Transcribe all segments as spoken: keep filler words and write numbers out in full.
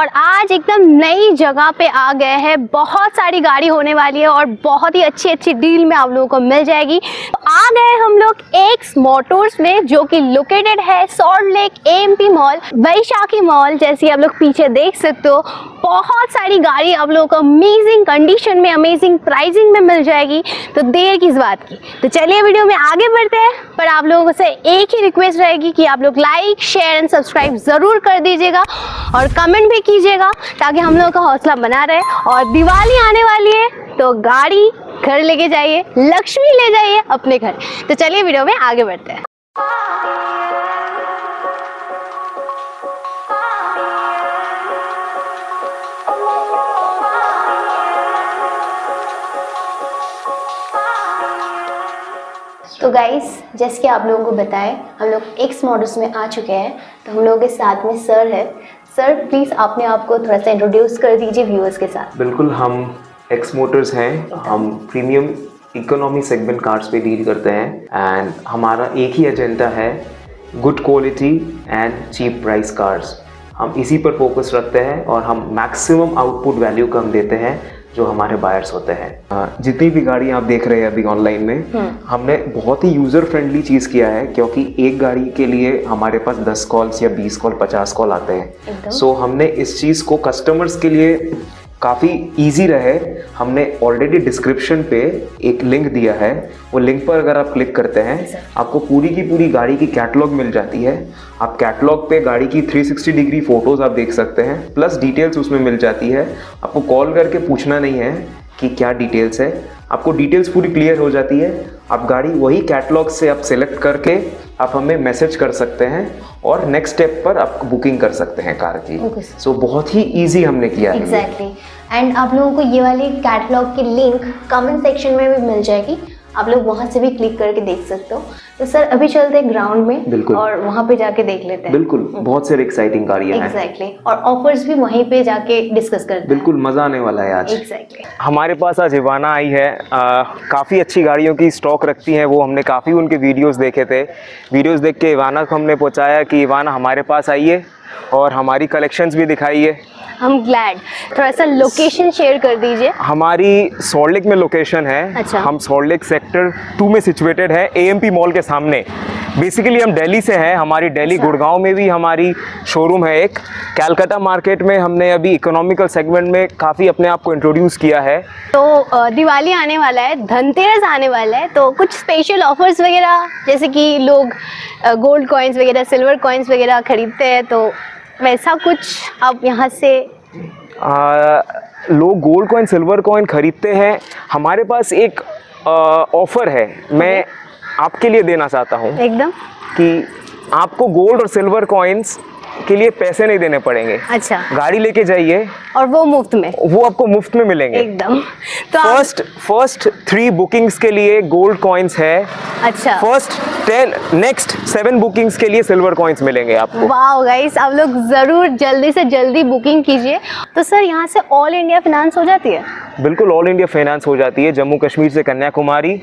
और आज एकदम नई जगह पे आ गए हैं। बहुत सारी गाड़ी होने वाली है और बहुत ही अच्छी अच्छी डील में आप लोगों को मिल जाएगी। तो आ गए हम लोग एक्स मोटर्स में जो कि लोकेटेड है Salt Lake, AMP mall, Vaisakhi mall, जैसे आप लोग पीछे देख सकते हो। बहुत सारी गाड़ी आप लोगों को अमेजिंग कंडीशन में, अमेजिंग प्राइसिंग में मिल जाएगी, तो देर किस बात की। तो चलिए वीडियो में आगे बढ़ते हैं, पर आप लोगों से एक ही रिक्वेस्ट रहेगी कि आप लोग लाइक, शेयर एंड सब्सक्राइब ज़रूर कर दीजिएगा और कमेंट भी कीजिएगा ताकि हम लोगों का हौसला बना रहे। और दिवाली आने वाली है तो गाड़ी घर लेके जाइए, लक्ष्मी ले जाइए अपने घर। तो चलिए वीडियो में आगे बढ़ते हैं। तो गाइस, जैसे कि आप लोगों को बताएं, हम लोग एक्स मॉडल्स में आ चुके हैं। तो हम लोगों के साथ में सर है। सर प्लीज़ आपने आपको थोड़ा सा इंट्रोड्यूस कर दीजिए व्यूअर्स के साथ। बिल्कुल, हम एक्स मोटर्स हैं। हम प्रीमियम इकोनॉमी सेगमेंट कार्स पे डील करते हैं एंड हमारा एक ही एजेंडा है, good quality and cheap price cars. हम इसी पर फोकस रखते हैं और हम मैक्सिमम आउटपुट वैल्यू को हम देते हैं जो हमारे बायर्स होते हैं। जितनी भी गाड़ी आप देख रहे हैं अभी ऑनलाइन में, हमने बहुत ही यूज़र फ्रेंडली चीज़ किया है, क्योंकि एक गाड़ी के लिए हमारे पास दस कॉल्स या बीस कॉल, पचास कॉल आते हैं। सो so, हमने इस चीज़ को कस्टमर्स के लिए काफ़ी इजी रहे। हमने ऑलरेडी डिस्क्रिप्शन पे एक लिंक दिया है, वो लिंक पर अगर आप क्लिक करते हैं आपको पूरी की पूरी गाड़ी की कैटलॉग मिल जाती है। आप कैटलॉग पे गाड़ी की थ्री सिक्सटी डिग्री फ़ोटोज़ आप देख सकते हैं, प्लस डिटेल्स उसमें मिल जाती है। आपको कॉल करके पूछना नहीं है कि क्या डिटेल्स है, आपको डिटेल्स पूरी क्लियर हो जाती है। आप गाड़ी वही कैटलॉग से आप सेलेक्ट करके आप हमें मैसेज कर सकते हैं और नेक्स्ट स्टेप पर आप बुकिंग कर सकते हैं कार की। सो okay, so, बहुत ही इजी हमने किया है। एग्जैक्टली। एंड आप लोगों को ये वाली कैटलॉग की लिंक कमेंट सेक्शन में भी मिल जाएगी, आप लोग वहाँ से भी क्लिक करके देख सकते हो। तो सर अभी चलते हैं ग्राउंड में और वहाँ पे जाके देख लेते हैं। बिल्कुल, बहुत सारी एक्साइटिंग गाड़ियाँ हैं। एग्जैक्टली, और ऑफर्स भी वहीं पे जाके डिस्कस करते हैं। बिल्कुल, मजा आने वाला है आज। एग्जैक्टली, हमारे पास आज हिवाना आई है, काफ़ी अच्छी गाड़ियों की स्टॉक रखती है वो। हमने काफ़ी उनके वीडियोज़ देखे थे, वीडियोज़ देख के हिवाना को हमने पहुँचाया कि हिवाना हमारे पास आइए और हमारी कलेक्शंस भी दिखाइए। हम ग्लैड। थोड़ा सा लोकेशन शेयर कर दीजिए। हमारी सॉल्ट लेक में लोकेशन है। अच्छा। हम सॉल्ट लेक सेक्टर टू में सिचुएटेड है, एएमपी मॉल के सामने। बेसिकली हम दिल्ली से हैं, हमारी दिल्ली अच्छा। गुड़गांव में भी हमारी शोरूम है एक। कैलकाटा मार्केट में हमने अभी इकोनॉमिकल सेगमेंट में काफ़ी अपने आप को इंट्रोड्यूस किया है। तो दिवाली आने वाला है, धनतेरस आने वाला है, तो कुछ स्पेशल ऑफर्स वगैरह, जैसे कि लोग गोल्ड कॉइन्स वगैरह, सिल्वर कॉइन्स वगैरह खरीदते हैं, तो वैसा कुछ आप यहाँ से आ, लोग गोल्ड कॉइन, सिल्वर कॉइन खरीदते हैं। हमारे पास एक ऑफ़र है, मैं आपके लिए देना चाहता हूँ एकदम, कि आपको गोल्ड और सिल्वर कॉइन्स के लिए पैसे नहीं देने पड़ेंगे। अच्छा। गाड़ी लेके जाइए और वो मुफ्त में, वो आपको मुफ्त में मिलेंगे एकदम। तो फर्स्ट फर्स्ट थ्री बुकिंग्स के लिए गोल्ड कॉइन्स है। अच्छा। First ten next seven bookings के लिए सिल्वर कॉइन्स मिलेंगे आपको। वाओ गाइस, आप लोग जरूर जल्दी से जल्दी बुकिंग कीजिए। तो सर यहाँ से ऑल इंडिया फाइनेंस हो जाती है? बिल्कुल, ऑल इंडिया फाइनेंस हो जाती है। जम्मू कश्मीर से कन्याकुमारी,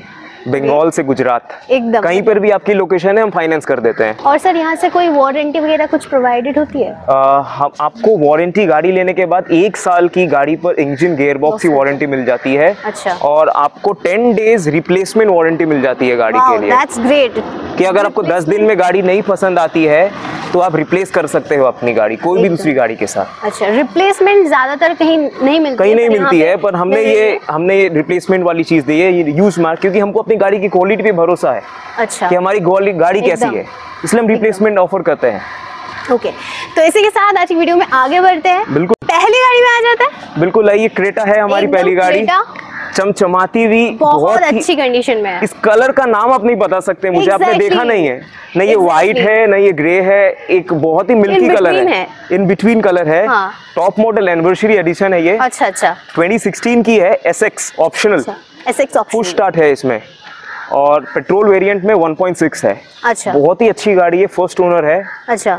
बंगाल से गुजरात, एकदम कहीं पर भी आपकी लोकेशन है, हम फाइनेंस कर देते हैं। और सर यहाँ से कोई वारंटी वगैरह कुछ प्रोवाइडेड होती है? आ, हम आपको वारंटी गाड़ी लेने के बाद एक साल की गाड़ी पर इंजन, गियरबॉक्स की वारंटी मिल जाती है। अच्छा। और आपको टेन डेज रिप्लेसमेंट वारंटी मिल जाती है गाड़ी के लिए। That's great. कि अगर आपको दस दिन में गाड़ी नहीं पसंद आती है तो आप रिप्लेस कर सकते हो अपनी गाड़ी कोई भी दूसरी गाड़ी के साथ। अच्छा, रिप्लेसमेंट ज़्यादातर कहीं नहीं मिलती, कहीं नहीं मिलती है, पर हमने ये हमने ये रिप्लेसमेंट वाली चीज़ दी है, ये यूज मार्क, क्योंकि हमको अपनी गाड़ी की क्वालिटी पे भरोसा है। अच्छा। कि हमारी गाड़ी कैसी है, इसलिए हम रिप्लेसमेंट ऑफर करते हैं। ओके, तो इसी के साथ आज की वीडियो में आगे बढ़ते हैं। बिल्कुल, पहली गाड़ी में आ जाता है। बिल्कुल, ये क्रेटा है हमारी पहली गाड़ी, चमचमाती हुई, बहुत अच्छी कंडीशन में है। इस कलर का नाम आप नहीं बता सकते मुझे। exactly. आपने देखा नहीं है, नहीं ये व्हाइट exactly. है, नहीं ये ग्रे है, एक बहुत ही मिल्की कलर है, इन बिटवीन कलर है। हाँ। टॉप मॉडल एनिवर्सरी एडिशन है ये। अच्छा अच्छा। ट्वेंटी सिक्सटीन की है, SX optional, SX optional, full start है इसमें। और पेट्रोल वेरिएंट में वन पॉइंट सिक्स है। अच्छा, बहुत ही अच्छी गाड़ी है, फर्स्ट ओनर है। अच्छा,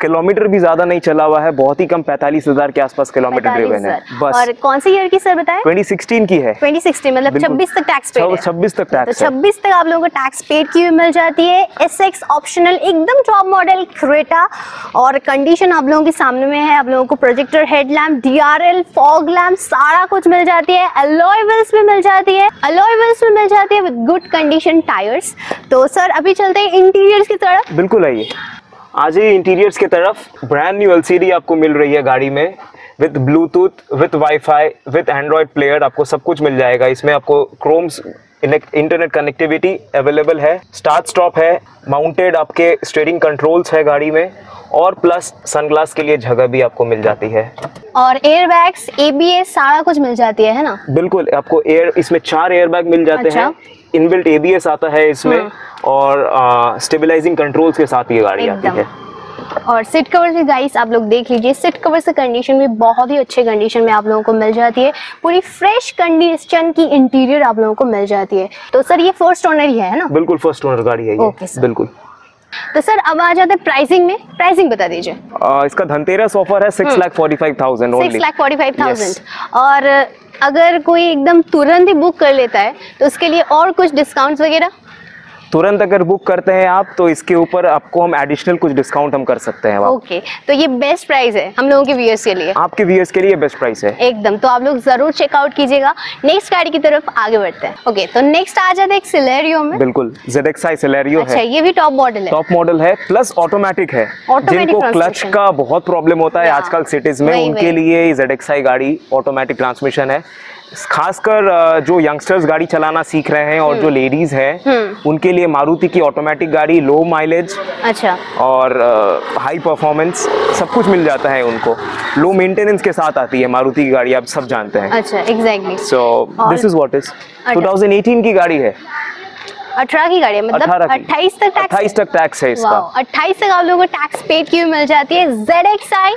किलोमीटर भी ज्यादा नहीं चला हुआ है, बहुत ही कम, पैंतालीस हजार के आसपास किलोमीटर ड्रिवन है बस। और कौन सी ईयर की सर बताएं? ट्वेंटी सिक्सटीन की है। ट्वेंटी सिक्सटीन मतलब छब्बीस तक टैक्स पेड है। छब्बीस तक टैक्स, छब्बीस तक आप लोगों को टैक्स पेड की हुई मिल जाती है। एसएक्स ऑप्शनल एकदम टॉप मॉडल क्रेटा, और कंडीशन आप लोगों के सामने में है। आप लोगों को projector headlamp, DRL, fog lamp सारा कुछ मिल जाती है। अलॉय व्हील्स में मिल जाती है, अलॉय व्हील्स में मिल जाती है विद गुड कंडीशन टायर्स। तो सर अभी चलते हैं इंटीरियर्स की तरफ। बिल्कुल आइए, आज ही इंटीरियर्स की तरफ। ब्रांड न्यू एलसीडी आपको मिल रही है गाड़ी में, with Bluetooth, with wifi, with Android player, आपको सब कुछ मिल जाएगा इसमें। आपको क्रोम्स इंटरनेट कनेक्टिविटी अवेलेबल है, स्टार्ट स्टॉप है, माउंटेड आपके स्टीयरिंग कंट्रोल्स है गाड़ी में, और प्लस सनग्लास के लिए जगह भी आपको मिल जाती है, और एयरबैग्स, एबीएस सारा कुछ मिल जाती है, है ना? बिल्कुल, आपको एयर, इसमें चार एयरबैग मिल जाते अच्छा? हैं, इनबिल्ट एबीएस आता है इसमें, और स्टेबलाइजिंग कंट्रोल्स के साथ ये गाड़ी आती है। और सीट कवर से गाइस आप लोग देख लीजिए, सीट कवर से कंडीशन भी बहुत ही अच्छे कंडीशन में आप लोगों को मिल जाती है। पूरी फ्रेश कंडीशन की इंटीरियर आप लोगों को मिल जाती है। तो सर ये फर्स्ट ओनर ही है ना? बिल्कुल, फर्स्ट ओनर गाड़ी है ये। ओके सर, बिल्कुल। तो सर अब आ जाते हैं प्राइसिंग में, प्राइसिंग बता दीजिए। इसका धनतेरस ऑफर है six lakh forty five thousand. Six lakh forty five thousand. और अगर कोई एकदम तुरंत ही बुक कर लेता है तो उसके लिए और कुछ डिस्काउंट्स वगैरह? तुरंत अगर बुक करते हैं आप तो इसके ऊपर आपको हम एडिशनल कुछ डिस्काउंट हम कर सकते हैं। ओके okay, तो ये बेस्ट प्राइस है हम लोगों के व्यूअर्स के लिए, आपके व्यूअर्स के लिए बेस्ट प्राइस है एकदम। तो आप लोग जरूर चेकआउट कीजिएगा। नेक्स्ट गाड़ी की तरफ आगे बढ़ते हैं। ओके okay, तो नेक्स्ट आ जाते हैं एक सिलेरियो में। बिल्कुल, ज़ेड एक्स आई सिलेरियो है। अच्छा, ये भी टॉप मॉडल है। टॉप मॉडल है, प्लस ऑटोमेटिक है। जिनको क्लच का बहुत प्रॉब्लम होता है आजकल सिटीज में, उनके लिए ज़ेड एक्स आई गाड़ी ऑटोमेटिक ट्रांसमिशन है। खासकर जो यंगस्टर्स गाड़ी चलाना सीख रहे हैं और जो लेडीज हैं उनके लिए मारुति की ऑटोमेटिक गाड़ी लो माइलेज अच्छा और हाई परफॉर्मेंस सब कुछ मिल जाता है उनको। लो मेंटेनेंस के साथ आती है मारुति की गाड़ी, आप सब जानते हैं। अच्छा, exactly. So this is what is twenty eighteen की गाड़ी है। अठारह की गाड़ी है, मतलब अट्ठाईस तक टैक्स, अट्ठाईस तक टैक्स है इसका। अट्ठाईस तक आप लोगों को टैक्स पेड की मिल जाती है। ज़ेड एक्स आई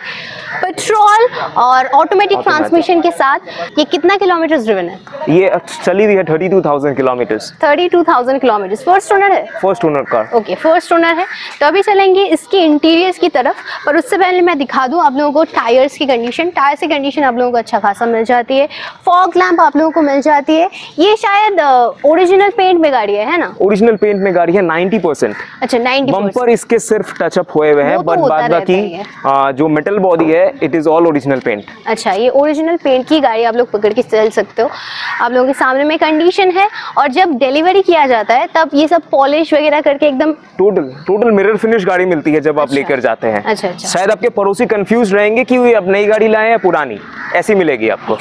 पेट्रोल और ऑटोमेटिक ट्रांसमिशन के साथ। ये कितना किलोमीटर ड्रिवन है? ये चली हुई है thirty two thousand kilometre. Thirty two thousand kilometre. First owner है? First owner car. Okay, first owner है। तो अभी चलेंगे इसके इंटीरियर्स की तरफ, पर उससे पहले मैं दिखा दूं आप लोगों को टायर्स की कंडीशन। टायर्स की कंडीशन आप लोगों को अच्छा खासा मिल जाती है। फॉग लैम्प आप लोगों को मिल जाती है। ये शायद ओरिजिनल पेंट में गाड़ी है, है ना? ओरिजिनल पेंट में गाड़ी है नाइंटी परसेंट। अच्छा, नाइंटी परसेंट। बम्पर इसके सिर्फ टचअप हुए हुए हैं, बट बाद बाकी जो मेटल बॉडी है it is all original paint. अच्छा, ये ओरिजिनल पेंट की गाड़ी आप लोग पकड़ के चल सकते हो। आप लोगों के सामने में कंडीशन है, और जब डिलीवरी किया जाता है तब ये सब पॉलिश वगैरह करके एकदम टोटल टोटल मिरर फिनिश गाड़ी मिलती है जब आप अच्छा, लेकर जाते हैं। अच्छा, अच्छा, शायद आपके पड़ोसी कंफ्यूज रहेंगे कि ये अब नई गाड़ी लाए या पुरानी, ऐसी मिलेगी आपको।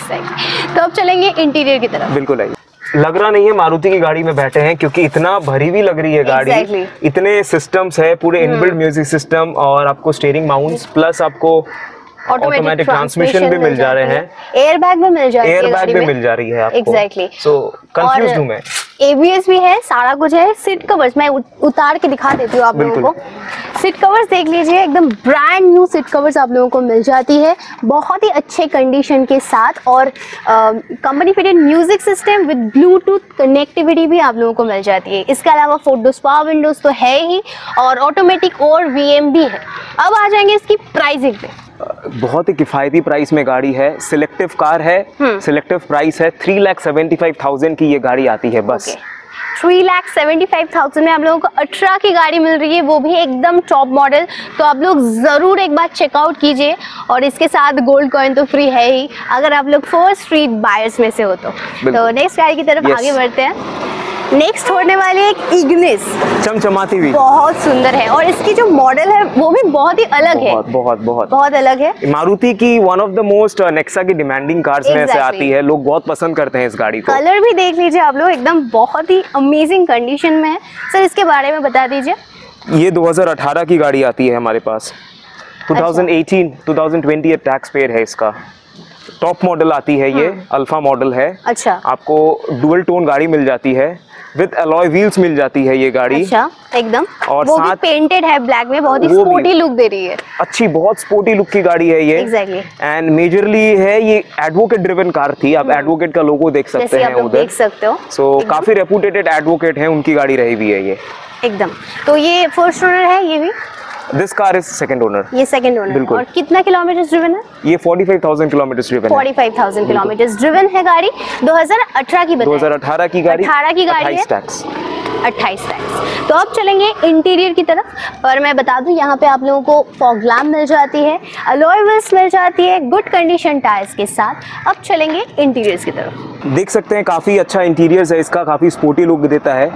तो अब चलेंगे इंटीरियर की तरफ। बिल्कुल आइए। लग रहा नहीं है मारुति की गाड़ी में बैठे हैं क्योंकि इतना भरी भी लग रही है गाड़ी। exactly. इतने सिस्टम्स है, पूरे इनबिल्ट म्यूजिक सिस्टम, और आपको स्टीयरिंग माउंट्स, प्लस आपको ऑटोमेटिक ट्रांसमिशन भी मिल जा रहे हैं, एयरबैग भी मिल जा रही है, एयरबैग भी मिल जा रही है आपको। एग्जैक्टली। सो कंफ्यूज हूं मैं। एबीएस भी है, सारा कुछ है। सीट कवर्स मैं उतार के दिखा देती हूँ आप लोगों को। सीट कवर्स देख लीजिए, एकदम ब्रांड न्यू सीट कवर्स आप लोगों को मिल जाती है, बहुत ही अच्छे कंडीशन के साथ। और company fitted music system with Bluetooth connectivity भी आप लोगों को मिल जाती है। इसके अलावा फोर्डोस पावर विंडोज तो है ही, और ऑटोमेटिक और वीएम भी है। अब आ जाएंगे इसकी प्राइसिंग पे। बहुत ही किफ़ायती प्राइस में गाड़ी है, सिलेक्टिव कार है, सिलेक्टिव प्राइस है। Three lakh seventy five thousand की ये गाड़ी आती है बस। okay. Three lakh seventy five thousand में आप लोगों को अठारह की गाड़ी मिल रही है, वो भी एकदम टॉप मॉडल। तो आप लोग ज़रूर एक बार चेकआउट कीजिए, और इसके साथ गोल्ड कॉइन तो फ्री है ही अगर आप लोग फर्स्ट स्ट्रीट बायर्स में से हो तो। तो नेक्स्ट गाड़ी की तरफ yes. आगे बढ़ते हैं। नेक्स्ट होने वाली एक इग्निस, चमचमाती हुई, बहुत सुंदर है, और इसकी जो मॉडल है वो भी बहुत ही अलग है, बहुत बहुत बहुत, बहुत अलग है। मारुति की one of the most Nexa की डिमांडिंग कार्स में से आती है, लोग बहुत पसंद करते हैं इस गाड़ी को। कलर भी देख लीजिए आप लोग, एकदम बहुत ही अमेजिंग कंडीशन में है। सर इसके बारे में बता दीजिए। ये दो हज़ार अठारह की गाड़ी आती है हमारे पास। Two thousand eighteen, two thousand twenty tax paid है इसका। टॉप मॉडल आती है ये, अल्फा मॉडल है। अच्छा, आपको डुअल टोन गाड़ी मिल जाती है, विद अलॉय व्हील्स मिल जाती है ये गाड़ी। अच्छा, एकदम। और वो भी पेंटेड है ब्लैक में, बहुत ही स्पोर्टी लुक दे रही है। अच्छी, बहुत स्पोर्टी लुक की गाड़ी है ये। एग्जैक्टली। एंड मेजरली है ये एडवोकेट ड्रिवन कार थी। आप एडवोकेट का लोगो देख सकते हैं उधर, देख सकते हो। सो काफी रेपुटेटेड एडवोकेट है, उनकी गाड़ी रही हुई है ये। एकदम। तो ये फर्स्ट ओनर है ये भी? This car is second owner. ये second owner है। और कितना किलोमीटर ड्रिवन है? ये forty-five thousand किलोमीटर ड्रिवन है। forty-five thousand किलोमीटर ड्रिवन है गाड़ी। दो हज़ार अठारह की बताइए। दो हज़ार अठारह की गाड़ी है। अठारह की गाड़ी है। अट्ठाईस टैक्स। अट्ठाईस टैक्स। तो अब चलेंगे इंटीरियर की तरफ। और मैं बता दूं, यहाँ पे आप लोगों को फॉग लैम्प मिल जाती है, अलॉय व्हील्स मिल जाती है, गुड कंडीशन टायर्स के साथ। अब चलेंगे इंटीरियर्स की तरफ। देख सकते हैं काफी अच्छा इंटीरियर्स है इसका, काफी स्पोर्टी लुक देता है।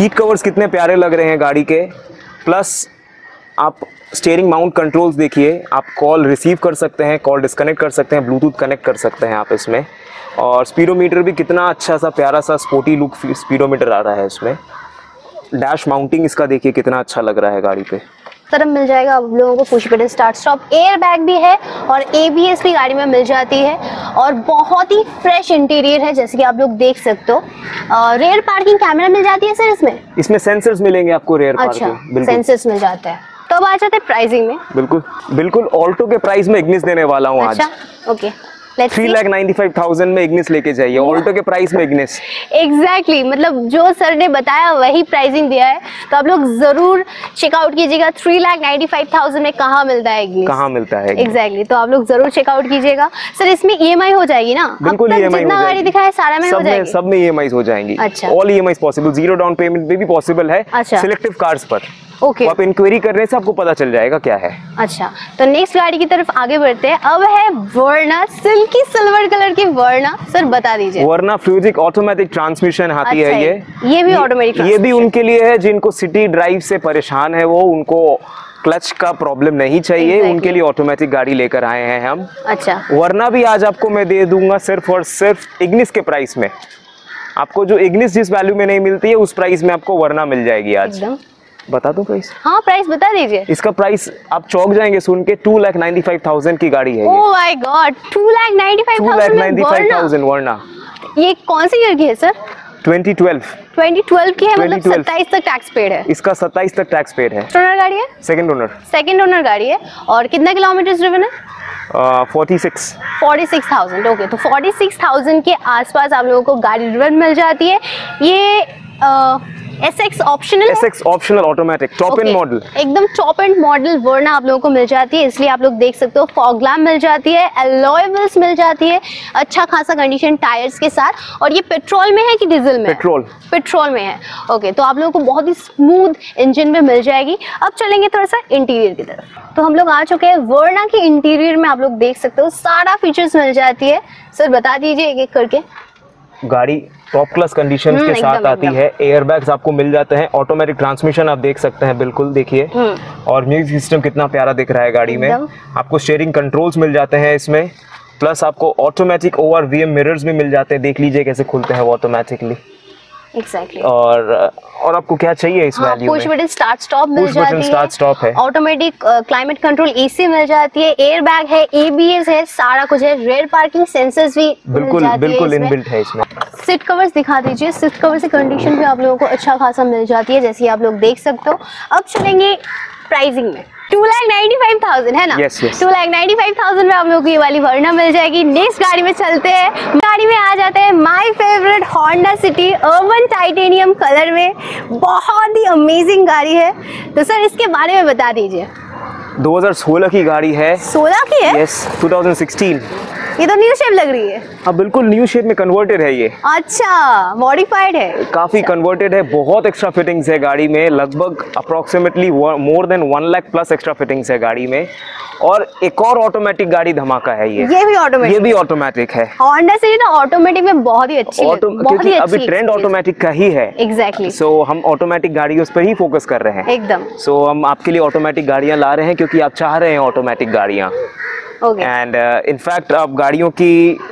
सीट कवर्स कितने प्यारे लग रहे हैं गाड़ी के। प्लस आप स्टीयरिंग माउंट कंट्रोल्स देखिए, आप कॉल रिसीव कर सकते हैं, कॉल डिस्कनेक्ट कर सकते हैं, ब्लूटूथ कनेक्ट कर सकते हैं आप इसमें। और स्पीडोमीटर भी कितना अच्छा सा प्यारा सा स्पोर्टी लुक स्पीडोमीटर आ रहा है इसमें। डैश माउंटिंग इसका देखिए कितना अच्छा लग रहा है गाड़ी पे। तरफ मिल जाएगा आप लोगों को push button start stop, air bag भी है और एबीएस भी गाड़ी में मिल जाती है। और बहुत ही फ्रेश इंटीरियर है जैसे कि आप लोग देख सकते हो। रेयर पार्किंग कैमरा मिल जाती है सर इसमें? इसमें सेंसर्स मिलेंगे आपको, रेयर पार्किंग सेंसर्स मिल जाता है। तो आ जाते प्राइसिंग में। बिल्कुल बिल्कुल ऑल्टो के प्राइस में इग्निस देने वाला हूँ आज। अच्छा, okay. Three lakh ninety five thousand में इग्निस लेके जाइए, ऑल्टो के प्राइस में इग्निस। एग्जैक्टली, मतलब जो सर ने बताया वही प्राइसिंग दिया है। तो आप लोग जरूर चेकआउट कीजिएगा। Three lakh ninety five thousand में कहाँ मिलता है इग्निस, कहाँ मिलता है एग्जैक्टली। तो आप लोग जरूर चेकआउट कीजिएगा। सर इसमें ईएमआई हो जाएगी ना? बिल्कुल, ईएमआई गाड़ी दिखाया सारा में हो जाएगी, सब में ईएमआई हो जाएंगी। अच्छा, all EMI possible, zero down payment में भी पॉसिबल है सिलेक्टिव कार्स पर। Okay okay. आप इंक्वायरी करने से आपको पता चल जाएगा क्या है। अच्छा, तो नेक्स्ट गाड़ी की तरफ आगे बढ़ते हैं। अब है वर्ना, सिल्की सिल्वर कलर की वर्ना। सर बता दीजिए। वर्ना फ्यूजिक ऑटोमेटिक ट्रांसमिशन आती है ये। ये भी ऑटोमेटिक, ये भी उनके लिए है जिनको सिटी ड्राइव से परेशान है, वो उनको क्लच का प्रॉब्लम नहीं चाहिए। exactly. उनके लिए ऑटोमेटिक गाड़ी लेकर आए हैं हम। अच्छा, वर्ना भी आज आपको मैं दे दूंगा सिर्फ और सिर्फ इग्निस के प्राइस में। आपको जो इग्निस जिस वैल्यू में नहीं मिलती है उस प्राइस में आपको वर्ना मिल जाएगी आज। बता दो प्राइस। हाँ, प्राइस बता दीजिए। इसका प्राइस आप चौंक जाएंगे सुन के। Two lakh ninety five thousand की गाड़ी है। Oh my god, two lakh ninety five thousand Verna. ये कौन सी ईयर की है sir? Twenty twelve. Twenty twelve की है, मतलब सत्ताईस तक टैक्स पेड है इसका। सत्ताईस तक टैक्स पेड है। ओनर गाड़ी है? Second owner. सेकंड ओनर गाड़ी है। और कितना किलोमीटर ड्रिवन है? छियालीस। छियालीस हज़ार। ओके, तो छियालीस हज़ार के आसपास आप लोगों को गाड़ी ड्रिवन मिल जाती है। ये SX optional, SX optional automatic top end model, एकदम टॉप एंड मॉडल वर्ना आप लोगों को मिल जाती है। इसलिए आप लोग देख सकते हो, फॉग लैम्प मिल जाती है, अलॉय व्हील्स मिल जाती है, अच्छा खासा कंडीशन टायर्स के साथ। और ये पेट्रोल में है कि डीजल में? पेट्रोल, पेट्रोल में है। ओके, तो आप लोगों को बहुत ही स्मूथ इंजन में मिल जाएगी। अब चलेंगे थोड़ा सा इंटीरियर की तरफ। तो हम लोग आ चुके हैं वर्ना के इंटीरियर में। आप लोग देख सकते हो सारा फीचर्स मिल जाती है। सर बता दीजिए एक एक करके। गाड़ी टॉप क्लास कंडीशंस के साथ आती है। एयरबैग्स आपको मिल जाते हैं, ऑटोमेटिक ट्रांसमिशन आप देख सकते हैं, बिल्कुल देखिए। और म्यूजिक सिस्टम कितना प्यारा दिख रहा है गाड़ी में। आपको स्टीयरिंग कंट्रोल्स मिल जाते हैं इसमें। प्लस आपको ऑटोमेटिक ओवर वीएम मिरर्स भी मिल जाते हैं। देख लीजिए कैसे खुलते हैं वो ऑटोमेटिकली। Exactly. और और आपको क्या चाहिए इस वैल्यू में? पुश बटन स्टार्ट स्टॉप मिल जाती है, ऑटोमेटिक क्लाइमेट कंट्रोल एसी मिल जाती है, एयर बैग है, एबीएस है, सारा कुछ है। रेयर पार्किंग सेंसर्स भी बिल्कुल बिल्कुल इनबिल्ट है इसमें। सीट कवर्स दिखा दीजिए। सीट कवर से कंडीशन भी आप लोगों को अच्छा खासा मिल जाती है जैसे आप लोग देख सकते हो। अब चलेंगे प्राइसिंग में। Two lakh ninety five thousand है ना? Two lakh ninety five thousand में आप लोगों को ये वाली वर्ना मिल जाएगी। नेक्स्ट गाड़ी में चलते हैं। गाड़ी में आ जाते हैं my favourite Honda City urban titanium colour में। बहुत ही अमेजिंग गाड़ी है। तो सर इसके बारे में बता दीजिए। दो हज़ार सोलह की गाड़ी है। सोलह की है? यस, दो हज़ार सोलह। ये तो न्यू शेप लग रही है। अब बिल्कुल न्यू शेप में कन्वर्टेड है ये। अच्छा, मॉडिफाइड है काफी। अच्छा, कन्वर्टेड है। बहुत एक्स्ट्रा फिटिंग्स है गाड़ी में, लगभग approximately more than one lakh plus extra fittings है गाड़ी में। और एक और ऑटोमेटिक गाड़ी धमाका है ये। ये भी ऑटोमेटिक, ये भी ऑटोमेटिक है। होंडा सीरीज ना ऑटोमेटिक में बहुत ही अच्छी, बहुत ही अच्छी। अभी ट्रेंड ऑटोमेटिक का ही है। एग्जैक्टली। सो हम ऑटोमेटिक गाड़ियों पर ही फोकस कर रहे हैं एकदम। सो हम आपके लिए ऑटोमेटिक गाड़ियाँ ला रहे हैं क्योंकि आप चाह रहे हैं ऑटोमेटिक गाड़ियाँ। एंड इन फैक्ट आप गाड़ियों की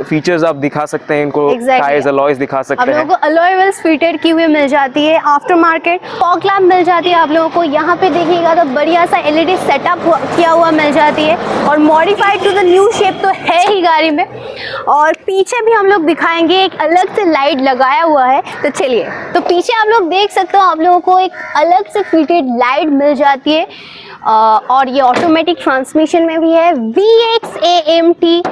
फीचर्स आप दिखा सकते हैं इनको, टायर्स अलॉयज दिखा सकते हैं, आप लोगों को अलॉय व्हील्स फिटेड की हुई मिल जाती है, आफ्टर मार्केट फॉग लैम्प मिल जाती है आप लोगों को। यहाँ पे देखिएगा तो बढ़िया सा एलईडी सेटअप किया हुआ मिल जाती है और modified to the new shape तो है ही गाड़ी में। और पीछे भी हम लोग दिखाएंगे, एक अलग से लाइट लगाया हुआ है, तो चलिए। तो पीछे आप लोग देख सकते हो, आप लोगों को एक अलग से फिटेड लाइट मिल जाती है और ये ऑटोमेटिक ट्रांसमिशन में भी है। V X A M T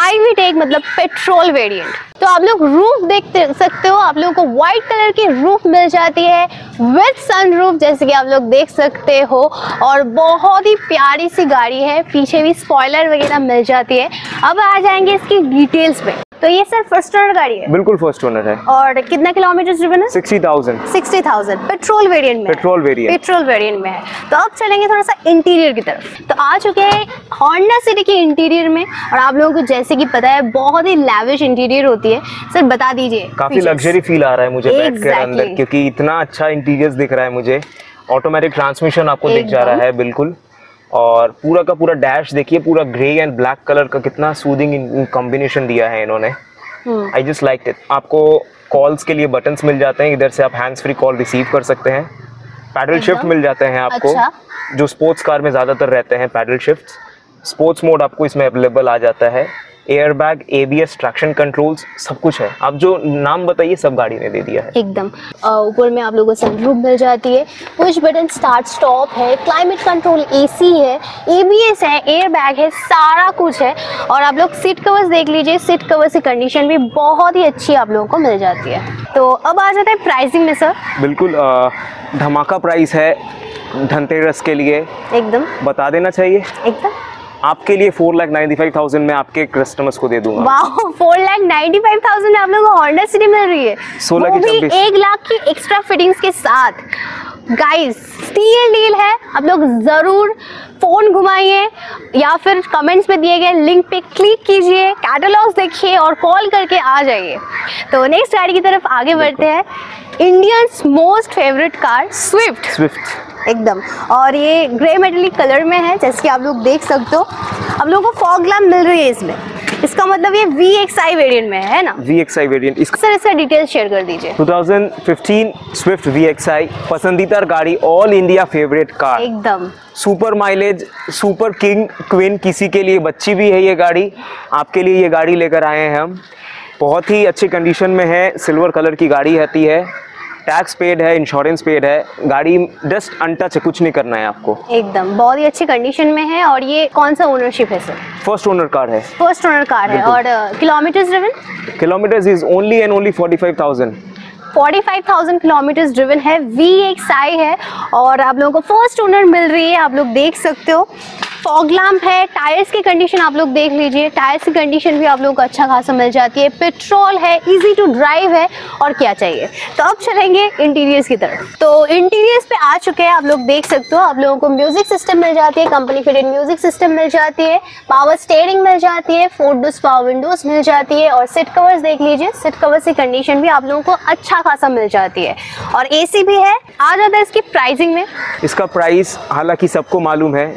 I V tech मतलब पेट्रोल वेरिएंट। तो आप लोग रूफ देख सकते हो, आप लोगों को व्हाइट कलर की रूफ मिल जाती है विथ सनरूफ, जैसे कि आप लोग देख सकते हो। और बहुत ही प्यारी सी गाड़ी है, पीछे भी स्पॉइलर वगैरह मिल जाती है। अब आ जाएंगे इसकी डिटेल्स पे। तो ये सर फर्स्ट ओनर गाड़ी है? बिल्कुल फर्स्ट ओनर है। और कितना किलोमीटर ड्रिवन है? Sixty thousand. Sixty thousand petrol variant में पेट्रोल वेरिएंट पेट्रोल वेरिएंट में है। तो अब चलेंगे थोड़ा सा इंटीरियर की तरफ। तो आ चुके हैं होंडा सिटी के इंटीरियर में और आप लोगों को जैसे कि पता है बहुत ही लैविश इंटीरियर होती है। सर बता दीजिए, काफी लग्जरी फील आ रहा है मुझे बैठ के अंदर, क्योंकि इतना अच्छा इंटीरियर दिख रहा है मुझे। ऑटोमेटिक ट्रांसमिशन आपको दिख जा रहा है बिल्कुल। और पूरा का पूरा डैश देखिए, पूरा ग्रे एंड ब्लैक कलर का कितना सूदिंग कॉम्बिनेशन दिया है इन्होंने। I just like it. आपको कॉल्स के लिए बटन्स मिल जाते हैं, इधर से आप हैंड्स फ्री कॉल रिसीव कर सकते हैं। पैडल शिफ्ट मिल जाते हैं आपको, अच्छा। जो स्पोर्ट्स कार में ज़्यादातर रहते हैं पैडल शिफ्ट्स। स्पोर्ट्स मोड आपको इसमें अवेलेबल आ जाता है। Airbag, A B S, traction controls, सब कुछ है। आप जो नाम बताइए सब गाड़ी ने दे दिया है एकदम। ऊपर में आप लोगों को सनरूफ मिल जाती है, पुश बटन स्टार्ट स्टॉप है, क्लाइमेट कंट्रोल एसी है, ए बी एस है, एयरबैग है, सारा कुछ है। और आप लोग सीट कवर्स देख लीजिए, सीट कवर्स की कंडीशन भी बहुत ही अच्छी आप लोगों को मिल जाती है। तो अब आ जाता है प्राइसिंग में। सर बिल्कुल धमाका प्राइस है धनतेरस के लिए, एकदम बता देना चाहिए एकदम। आपके लिए four lakh ninety five thousand में आपके कस्टमर्स को दे दूंगा। Wow, four lakh ninety five thousand आप लोगों को होंडा सिटी मिल रही है, सोलह की छब्बीस, एक लाख की एक्स्ट्रा फिटिंग्स के साथ। गाइस स्टील डील है, आप लोग जरूर फोन घुमाइए या फिर कमेंट्स में दिए गए लिंक पे क्लिक कीजिए, कैटलॉग्स देखिए और कॉल करके आ जाइए। तो नेक्स्ट गाड़ी की तरफ आगे बढ़ते हैं, Indians most favourite car Swift Swift एकदम। और ये ग्रे मेटलिक कलर में है, जैसे कि आप लोग देख सकते हो। आप लोगों को फॉग लैम्प मिल रही है इसमें, इसका मतलब ये वी एक्स आई वेरिएंट में है ना? V X I variant. इसका सर इसका डिटेल शेयर कर दीजिए। Two thousand fifteen Swift V X I, पसंदीदा गाड़ी, ऑल इंडिया फेवरेट कार एकदम। Super mileage, super king queen किसी के लिए बच्ची भी है ये गाड़ी, आपके लिए ये गाड़ी लेकर आए हैं हम। बहुत ही अच्छी कंडीशन में है, सिल्वर कलर की गाड़ी रहती है, टैक्स पेड है, इंश्योरेंस पेड है, गाड़ी जस्ट अनटच है, कुछ नहीं करना है आपको एकदम। बहुत ही अच्छी कंडीशन में है। और ये कौन सा ओनरशिप है सर? फर्स्ट ओनर कार है, फर्स्ट ओनर कार है। और kilometres driven? Kilometres is only and only forty five thousand. Forty five thousand kilometres driven है, वी एक्स आई है और आप लोगों को फर्स्ट ओनर मिल रही है, आप लोग देख सकते हो। फॉग लैम्प है, टायर्स की कंडीशन आप लोग देख लीजिए, टायर्स की कंडीशन भी आप लोगों को अच्छा खासा मिल जाती है, पेट्रोल है, इजी टू ड्राइव है, और क्या चाहिए। तो अब चलेंगे इंटीरियर्स की तरफ। तो इंटीरियर्स पे आ चुके हैं, आप लोग देख सकते हो। आप लोगों को म्यूजिक सिस्टम मिल जाती है, कंपनी फिटेड म्यूजिक सिस्टम मिल जाती है, पावर स्टेयरिंग मिल जाती है, फोर डोर्स पावर विंडोज मिल जाती है। और सीट कवर्स देख लीजिए, सीट कवर्स की कंडीशन भी आप लोगों को अच्छा खासा मिल जाती है और ए सी भी है। आ जाता है इसकी प्राइसिंग में। इसका प्राइस हालांकि सबको मालूम है,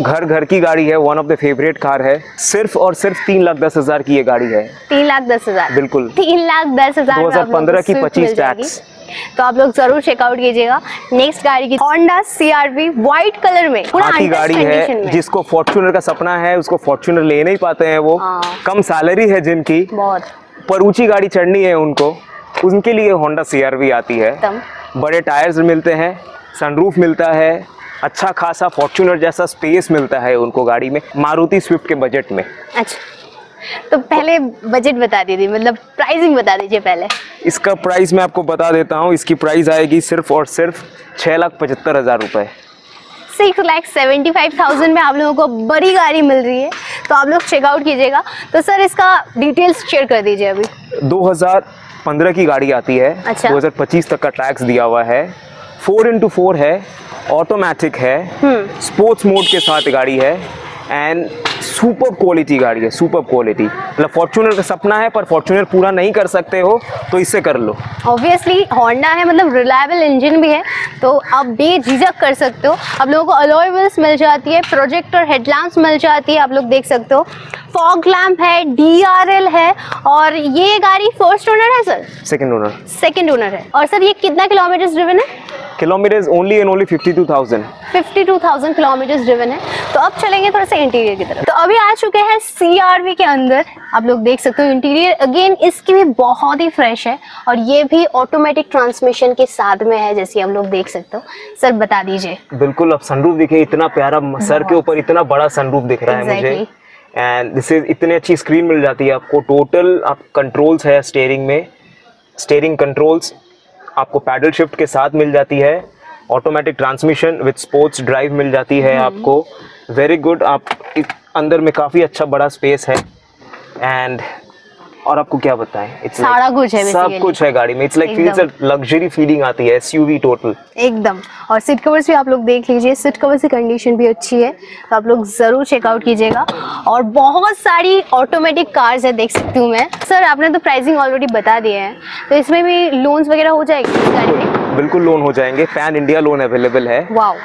घर घर की गाड़ी है, one of the favourite car है। सिर्फ और सिर्फ तीन लाख दस हजार की ये गाड़ी है। तीन लाख दस हजार बिल्कुल, तीन लाख दस हजार दो हजार पंद्रह की पच्चीस टैक्स। तो आप लोग जरूर चेकआउट कीजिएगा। नेक्स्ट गाड़ी की Honda C R V white colour में, पूरा आंटी गाड़ी है में। जिसको फॉर्च्यूनर का सपना है उसको फॉर्च्यूनर ले नहीं पाते हैं वो, कम सैलरी है जिनकी, पर ऊंची गाड़ी चढ़नी है उनको, उनके लिए होंडा सी आर वी आती है। बड़े टायर्स मिलते हैं, सनरूफ मिलता है, अच्छा खासा फॉर्च्यूनर जैसा स्पेस मिलता है उनको गाड़ी में, मारुति स्विफ्ट के बजट में। अच्छा, तो पहले बजट बता दीजिए, मतलब प्राइसिंग बता दीजिए पहले। इसका प्राइस मैं आपको बता देता हूँ, इसकी प्राइस आएगी सिर्फ और सिर्फ छः लाख पचहत्तर हज़ार रुपये। Six lakh seventy five thousand में आप लोगों को बड़ी गाड़ी मिल रही है, तो आप लोग चेकआउट कीजिएगा। तो सर इसका डिटेल्स शेयर कर दीजिए। अभी दो हज़ार पंद्रह की गाड़ी आती है, अच्छा। दो हज़ार पच्चीस तक का टैक्स दिया हुआ है, फोर इंटू फोर है, ऑटोमेटिक है, स्पोर्ट्स मोड के साथ गाड़ी है एंड सुपर क्वालिटी गाड़ी है, सुपर क्वालिटी। मतलब फॉर्च्यूनर का सपना है पर फॉर्च्यूनर पूरा नहीं कर सकते हो तो इससे कर लो। ऑब्वियसली होंडा है, मतलब रिलायबल इंजन भी है तो आप बेझिझक कर सकते हो। आप लोगों को अलॉय व्हील्स मिल जाती है, प्रोजेक्टर हेडलैम्प्स मिल जाती है, आप लोग देख सकते हो, फॉग लैम्प है, डी आर एल है। और ये गाड़ी फर्स्ट ओनर है sir? Second owner. Second owner है। और सर ये कितना किलोमीटर्स ड्रिवन है? Kilometres only and only fifty two thousand. Fifty two thousand kilometres driven है। तो अब चलेंगे थोड़ा सा इंटीरियर की तरफ। तो अभी आ चुके हैं सी आर वी के अंदर, आप लोग देख सकते हो इंटीरियर अगेन इसकी भी बहुत ही फ्रेश है और ये भी ऑटोमेटिक ट्रांसमिशन के साथ में है, जैसे आप लोग देख सकते हो। सर बता दीजिए। बिल्कुल, अब सनरूफ देखिए, इतना प्यारा सर के ऊपर इतना बड़ा सनरूफ दिख रहा exactly. है मुझे। एंड दिस इज इतनी अच्छी स्क्रीन मिल जाती है आपको। टोटल आप कंट्रोल्स है स्टेयरिंग में, स्टेयरिंग कंट्रोल्स आपको पैडल शिफ्ट के साथ मिल जाती है, automatic transmission with sports drive मिल जाती है आपको। Very good. आप अंदर में काफ़ी अच्छा बड़ा स्पेस है एंड और आपको क्या बताएं, इट्स सारा कुछ है, सब कुछ है गाड़ी में। It's like feels a luxury feeling आती है, एस यू वी टोटल एकदम। और सीट कवर्स भी आप लोग देख लीजिए, सीट कवर्स की कंडीशन भी अच्छी है तो आप लोग जरूर चेकआउट कीजिएगा। और बहुत सारी ऑटोमेटिक कार्स है, देख सकती हूँ मैं। सर आपने तो प्राइसिंग ऑलरेडी बता दिए हैं तो इसमें भी लोन्स वगैरह हो जाएगी गाड़ी में? बिल्कुल लोन हो जाएंगे, पैन इंडिया लोन अवेलेबल है,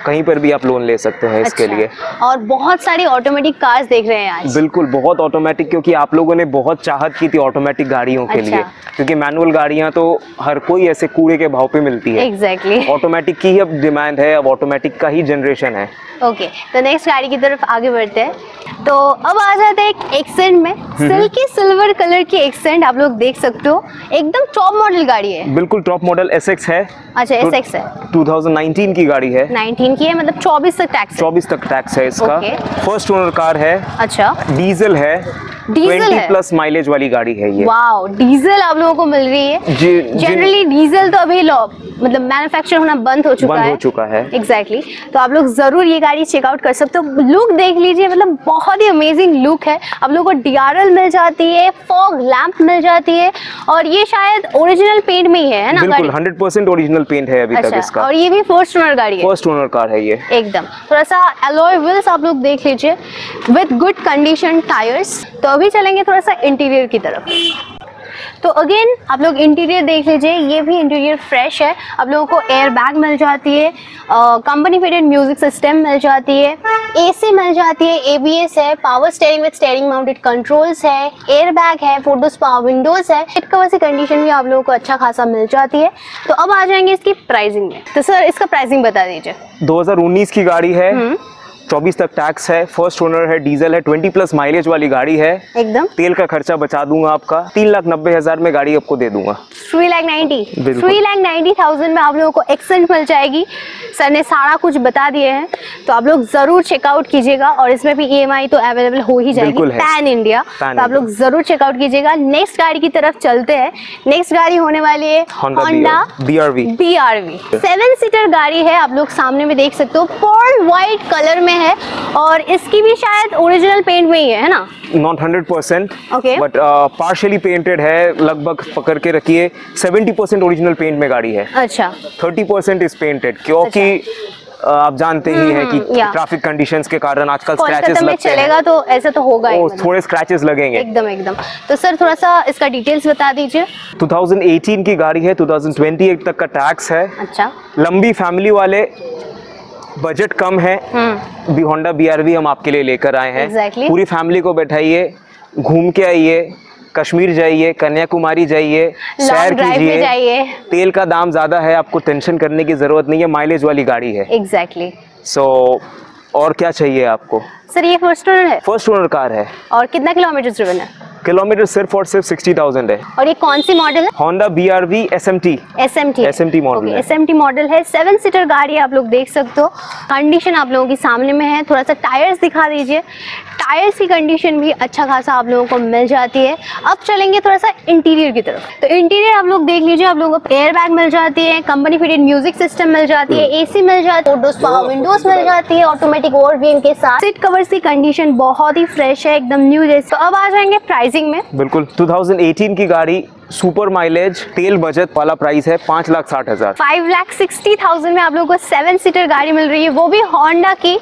कहीं पर भी आप लोन ले सकते हैं इसके लिए। और बहुत सारी ऑटोमेटिक कार्स देख रहे हैं आज। बिल्कुल, बहुत ऑटोमेटिक, क्योंकि आप लोगों ने बहुत चाहत की थी ऑटोमेटिक गाड़ियों के लिए, क्योंकि मैनुअल गाड़ियां तो हर कोई ऐसे कूड़े के भाव पे मिलती है। एग्जैक्टली, ऑटोमेटिक की ही अब डिमांड है, अब ऑटोमेटिक का ही जनरेशन है। ओके, तो नेक्स्ट गाड़ी की तरफ आगे बढ़ते हैं। तो अब आ जाते हैं एक एक्सेंट में, सिल्की सिल्वर कलर की एक्सेंट, आप लोग देख सकते हो एकदम टॉप मॉडल गाड़ी है। बिल्कुल टॉप मॉडल एस एक्स है। अच्छा एस एक्स है, टू थाउजेंड नाइनटीन की गाड़ी है। नाइनटीन की है, मतलब चौबीस तक टैक्स, चौबीस तक टैक्स है इसका। फर्स्ट ओनर कार है। अच्छा, डीजल है, डीजल प्लस माइलेज वाली गाड़ी है ये। वाओ, डीजल आप लोगों को मिल रही है। जनरली डीजल तो अभी मतलब मैन्युफैक्चर होना बंद हो चुका बंद है, हो चुका है। Exactly exactly. तो आप लोग जरूर ये गाड़ी चेकआउट कर सकते हो। लुक देख लीजिए, मतलब बहुत ही अमेजिंग लुक है। आप लोगों को डी आर एल मिल जाती है, फॉग लैंप मिल जाती है और ये शायद ओरिजिनल पेंट में ही है ना? बिल्कुल, हंड्रेड परसेंट ओरिजिनल पेंट है अभी तक इसका। और ये भी फर्स्ट ओनर गाड़ी है, फर्स्ट ओनर कार है ये एकदम। थोड़ा सा अलॉय व्हील्स आप लोग देख लीजिए विद गुड कंडीशन टायर्स। तो अभी चलेंगे थोड़ा सा इंटीरियर की तरफ। तो अगेन आप लोग इंटीरियर देख लीजिए, ये भी इंटीरियर फ्रेश है। आप लोगों को एयर बैग मिल जाती है, कंपनी फिटेड म्यूजिक सिस्टम मिल जाती है, एसी मिल जाती है, ए बी एस है, power steering with steering mounted controls है, एयर बैग है, फोटोज पावर विंडोज है। सीट कवर की कंडीशन भी आप लोगों को अच्छा खासा मिल जाती है। तो अब आ जाएंगे इसकी प्राइसिंग में। तो सर इसका प्राइसिंग बता दीजिए। दो हजार उन्नीस की गाड़ी है, चौबीस तक टैक्स है, फर्स्ट ओनर है, डीजल है, ट्वेंटी प्लस माइलेज वाली गाड़ी है एकदम। तेल का खर्चा बचा दूंगा आपका, तीन लाख नब्बे हजार में गाड़ी आपको दे दूंगा। Three lakh ninety three lakh ninety thousand में आप लोगों को एक्सेंट मिल जाएगी। सर ने सारा कुछ बता दिए हैं तो आप लोग जरूर चेकआउट कीजिएगा। और इसमें भी ई एम आई तो अवेलेबल हो ही जाएगी, पैन इंडिया, तो आप लोग जरूर चेकआउट कीजिएगा। नेक्स्ट गाड़ी की तरफ चलते हैं। नेक्स्ट गाड़ी होने वाली है Honda B R V. Seven seater गाड़ी है, आप लोग सामने में देख सकते हो, पर्ल व्हाइट कलर में है और इसकी भी शायद ओरिजिनल पेंट में ही है ना? Not hundred percent but partially painted है, लगभग पकड़ के रखिए सेवेंटी परसेंट ओरिजिनल पेंट में गाड़ी है। अच्छा, थर्टी परसेंट इज पेंटेड, क्योंकि आप जानते ही हैं कि ट्रैफिक कंडीशंस के कारण आजकल स्क्रैचेस लगते हैं। चलेगा तो ऐसा तो होगा ही, थोड़े स्क्रैचेस लगेंगे एकदम एकदम। तो सर थोड़ा सा इसका डिटेल्स बता दीजिए। टू थाउजेंड एटीन की गाड़ी है, टू थाउजेंड ट्वेंटी एट तक का टैक्स है। अच्छा, लंबी फैमिली वाले, बजट कम है, भी होंडा बी आर वी हम आपके लिए लेकर आए हैं। exactly. पूरी फैमिली को बैठाइए, घूम के आइए, कश्मीर जाइए, कन्याकुमारी जाइए, सैर कीजिए। तेल का दाम ज्यादा है, आपको टेंशन करने की जरूरत नहीं है, माइलेज वाली गाड़ी है। Exactly exactly. सो so, और क्या चाहिए आपको? सर ये फर्स्ट ओनर है, फर्स्ट ओनर कार है। और कितना किलोमीटर ड्रिवन है? किलोमीटर सिर्फ और सिर्फ सिक्सटी थाउजेंड है। और ये कौन सी मॉडल है? Honda B R V S M T. S M T S M T model है, एस एम टी मॉडल है। सेवन सीटर गाड़ी आप लोग देख सकते हो, कंडीशन आप लोगों के सामने में है। थोड़ा सा टायर्स दिखा दीजिए, टायर्स की कंडीशन भी अच्छा खासा आप लोगों को मिल जाती है। अब चलेंगे थोड़ा सा इंटीरियर की तरफ। तो इंटीरियर आप लोग देख लीजिए, आप लोगों को एयर बैग मिल जाती है, कंपनी फिटेड म्यूजिक सिस्टम मिल जाती है, एसी मिल जाती है, विंडोज मिल जाती है ऑटोमेटिक ओवरव्यू के साथ। सीट कवर्स की कंडीशन बहुत ही फ्रेश है, एकदम न्यू जैसे। अब आ जाएंगे प्राइसिंग में। बिल्कुल, टू थाउजेंड एटीन की गाड़ी, सुपर माइलेज, तेल बचत वाला प्राइस है, पाँच लाख साठ हजार फाइव लाख सिक्सटी थाउजेंड में आप लोगों को सेवन सीटर गाड़ी मिल रही है, वो भी होंडा की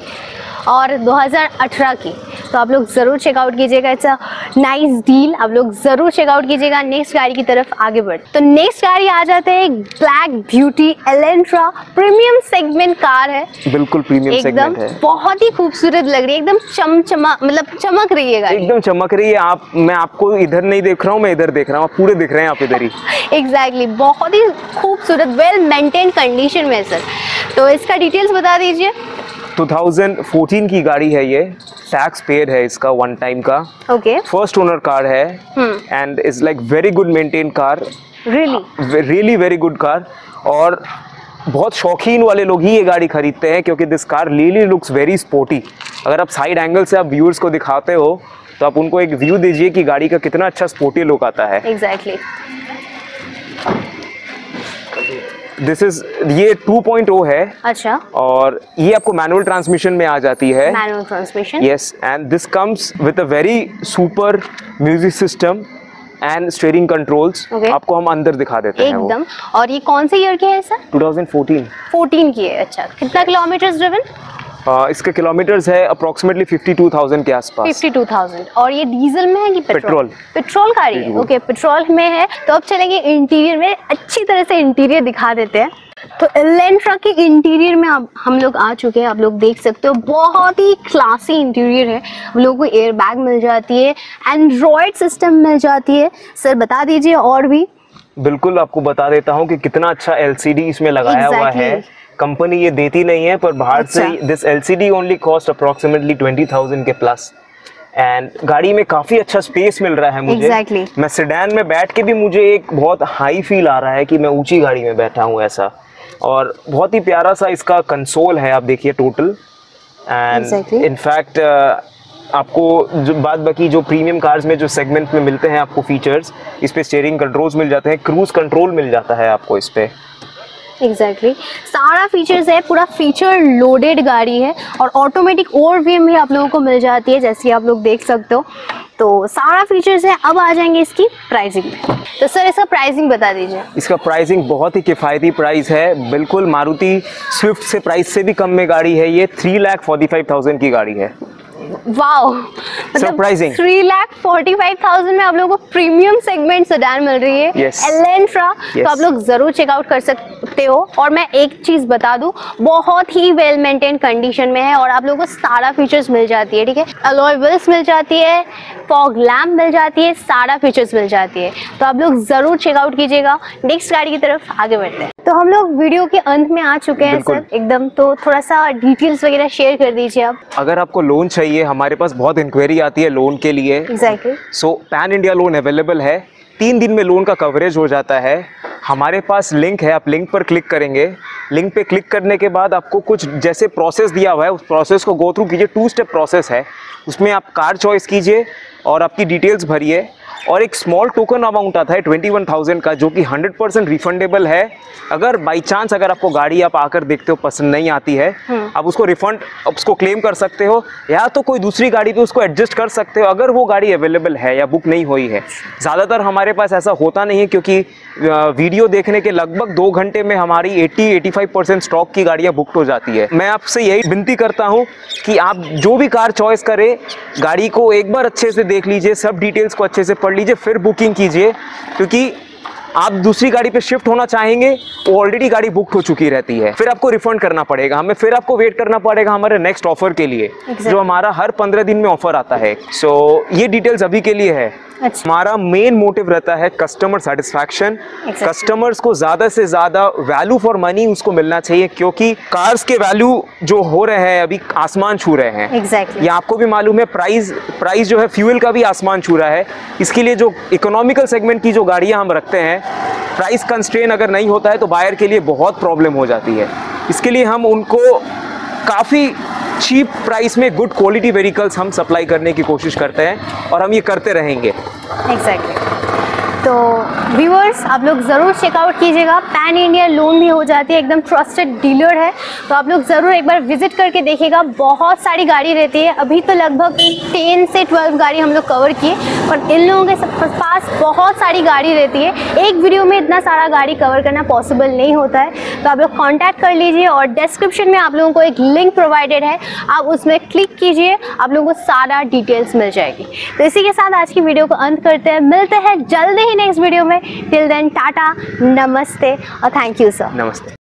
और दो हजार अठारह की। तो आप लोग ज़रूर चेकआउट कीजिएगा, इट्स अ नाइस डील, आप लोग ज़रूर चेकआउट कीजिएगा। नेक्स्ट गाड़ी की तरफ आगे बढ़ तो नेक्स्ट गाड़ी आ जाते हैं, black beauty Elantra, premium segment car है, बिल्कुल प्रीमियम सेगमेंट है, बहुत ही खूबसूरत लग रही है, एकदम चमचमा मतलब चमक रही है, एकदम चमक रही है। आप मैं आपको इधर नहीं देख रहा हूँ, मैं इधर देख रहा हूँ, पूरे दिख रहे हैं आप इधर ही। एग्जैक्टली, बहुत ही खूबसूरत वेल मेंटेन कंडीशन में सर। तो इसका डिटेल्स बता दीजिए। दो हज़ार चौदह की गाड़ी है, ये टैक्स पेड है इसका, वन टाइम का, ओके, फर्स्ट ओनर कार है and is like very good maintain car, really really very good car. और बहुत शौकीन वाले लोग ही ये गाड़ी खरीदते हैं क्योंकि this car really looks very sporty. अगर आप साइड एंगल से आप व्यूअर्स को दिखाते हो तो आप उनको एक व्यू दीजिए कि गाड़ी का कितना अच्छा स्पोर्टी लुक आता है। Exactly exactly. दिस इज ये टू पॉइंट ओ है। अच्छा, और ये आपको मैनुअल ट्रांसमिशन में आ जाती है, manual transmission, yes, and this comes with a very super music system and steering controls. आपको हम अंदर दिखा देते हैं एकदम। और ये कौन से ईयर की है सर? दो हज़ार चौदह चौदह की है। अच्छा, कितना किलोमीटर्स ड्रिवन? Uh, इसके किलोमीटर्स है अप्रोक्सीमेटली बावन हज़ार के आसपास। बावन हज़ार। और ये डीजल में है कि पेट्रोल? पेट्रोल गाड़ी है, ओके, पेट्रोल में है। तो अब चलेंगे इंटीरियर में, अच्छी तरह से इंटीरियर दिखा देते हैं। तो एलेंट्रा के इंटीरियर में आप हम लोग आ चुके हैं, आप लोग देख सकते हो, बहुत ही क्लासी इंटीरियर है। हम लोगों को एयर बैग मिल जाती है, एंड्रॉयड सिस्टम मिल जाती है। सर बता दीजिए और भी। बिल्कुल, आपको बता देता हूँ कि कितना अच्छा एलसीडी इसमें लगाया exactly. हुआ है। कंपनी ये देती नहीं है पर बाहर अच्छा। से this LCD only cost approximately twenty thousand के प्लस। एंड गाड़ी में काफी अच्छा स्पेस मिल रहा है मुझे। exactly. मैं सेडान में बैठ के भी मुझे एक बहुत हाई फील आ रहा है कि मैं ऊंची गाड़ी में बैठा हूँ ऐसा। और बहुत ही प्यारा सा इसका कंसोल है, आप देखिए टोटल। एंड इनफैक्ट आपको जो बाद बाकी जो प्रीमियम कार्स में जो सेगमेंट में मिलते हैं आपको फीचर्स, इस पे स्टीयरिंग कंट्रोल्स मिल जाते हैं, क्रूज कंट्रोल मिल जाता है आपको इस पे। Exactly exactly. सारा फीचर्स है, पूरा फीचर लोडेड गाड़ी है। और ऑटोमेटिक ओवरव्यू भी आप लोगों को मिल जाती है, जैसे आप लोग देख सकते हो। तो सारा फीचर्स है। अब आ जाएंगे इसकी प्राइसिंग में। तो सर इसका प्राइसिंग बता दीजिए। इसका प्राइसिंग बहुत ही किफ़ायती प्राइस है, बिल्कुल मारुति स्विफ्ट से प्राइस से भी कम में गाड़ी है ये। Three lakh forty five thousand की गाड़ी है। Wow, surprising. Three lakh forty five thousand में आप लोगों को प्रीमियम सेगमेंट सेडान मिल रही है, yes. Elantra, yes. तो आप लोग जरूर चेकआउट कर सकते हो। और मैं एक चीज बता दूं, बहुत ही वेल मेंटेन कंडीशन में है और आप लोगों को सारा फीचर्स मिल जाती है, ठीक है। अलॉय व्हील्स मिल जाती है, फॉग लैम्प मिल जाती है, सारा फीचर्स मिल जाती है। तो आप लोग जरूर चेकआउट कीजिएगा। नेक्स्ट गाड़ी की तरफ आगे बढ़ते हैं। तो हम लोग वीडियो के अंत में आ चुके हैं सर एकदम। तो थोड़ा सा डिटेल्स वगैरह शेयर कर दीजिए आप। अगर आपको लोन चाहिए, हमारे पास बहुत इंक्वायरी आती है लोन के लिए। Exactly. So pan India loan available है, तीन दिन में लोन का कवरेज हो जाता है। हमारे पास लिंक है, आप लिंक पर क्लिक करेंगे। लिंक पे क्लिक करने के बाद आपको कुछ जैसे प्रोसेस दिया हुआ है, उस प्रोसेस को गो थ्रू कीजिए। टू स्टेप प्रोसेस है, उसमें आप कार चॉइस कीजिए और आपकी डिटेल्स भरिए। और एक स्मॉल टोकन अमाउंट आता है इक्कीस हज़ार का, जो कि हंड्रेड परसेंट रिफंडेबल है। अगर बाई चांस अगर आपको गाड़ी आप आकर देखते हो पसंद नहीं आती है, आप उसको रिफंड, आप उसको क्लेम कर सकते हो, या तो कोई दूसरी गाड़ी पे उसको एडजस्ट कर सकते हो अगर वो गाड़ी अवेलेबल है या बुक नहीं हुई है। ज़्यादातर हमारे पास ऐसा होता नहीं है क्योंकि वीडियो देखने के लगभग दो घंटे में हमारी eighty eighty five percent stock की गाड़ियाँ बुकड हो जाती है। मैं आपसे यही विनती करता हूँ कि आप जो भी कार चॉइस करें, गाड़ी को एक बार अच्छे से देख लीजिए, सब डिटेल्स को अच्छे से पढ़ लीजिए, फिर बुकिंग कीजिए। क्योंकि आप दूसरी गाड़ी पे शिफ्ट होना चाहेंगे, वो ऑलरेडी गाड़ी बुक हो चुकी रहती है, फिर आपको रिफंड करना पड़ेगा हमें, फिर आपको वेट करना पड़ेगा हमारे नेक्स्ट ऑफर के लिए। exactly. जो हमारा हर पंद्रह दिन में ऑफर आता है। सो so, ये डिटेल्स अभी के लिए है। अच्छा। हमारा मेन मोटिव रहता है कस्टमर सेटिस्फैक्शन। exactly. कस्टमर्स को ज़्यादा से ज़्यादा वैल्यू फॉर मनी उसको मिलना चाहिए, क्योंकि कार्स के वैल्यू जो हो रहे हैं अभी आसमान छू रहे हैं। exactly. ये आपको भी मालूम है, प्राइस प्राइस जो है फ्यूल का भी आसमान छू रहा है। इसके लिए जो इकोनॉमिकल सेगमेंट की जो गाड़ियाँ हम रखते हैं, प्राइस कंस्ट्रेन अगर नहीं होता है तो बायर के लिए बहुत प्रॉब्लम हो जाती है। इसके लिए हम उनको काफ़ी चीप प्राइस में गुड क्वालिटी व्हीकल्स हम सप्लाई करने की कोशिश करते हैं और हम ये करते रहेंगे। Exactly exactly. तो व्यूअर्स आप लोग ज़रूर चेकआउट कीजिएगा। पैन इंडिया लोन भी हो जाती है, एकदम ट्रस्टेड डीलर है। तो आप लोग ज़रूर एक बार विजिट करके देखिएगा, बहुत सारी गाड़ी रहती है। अभी तो लगभग टेन से ट्वेल्व गाड़ी हम लोग कवर किए, पर इन लोगों के पास बहुत सारी गाड़ी रहती है। एक वीडियो में इतना सारा गाड़ी कवर करना पॉसिबल नहीं होता है। तो तो आप लोग कॉन्टैक्ट कर लीजिए और डिस्क्रिप्शन में आप लोगों को एक लिंक प्रोवाइडेड है, आप उसमें क्लिक कीजिए, आप लोगों को सारा डिटेल्स मिल जाएगी। तो इसी के साथ आज की वीडियो को अंत करते हैं, मिलते हैं जल्दी ही नेक्स्ट वीडियो में। टिल देन टाटा, नमस्ते और थैंक यू सर। नमस्ते।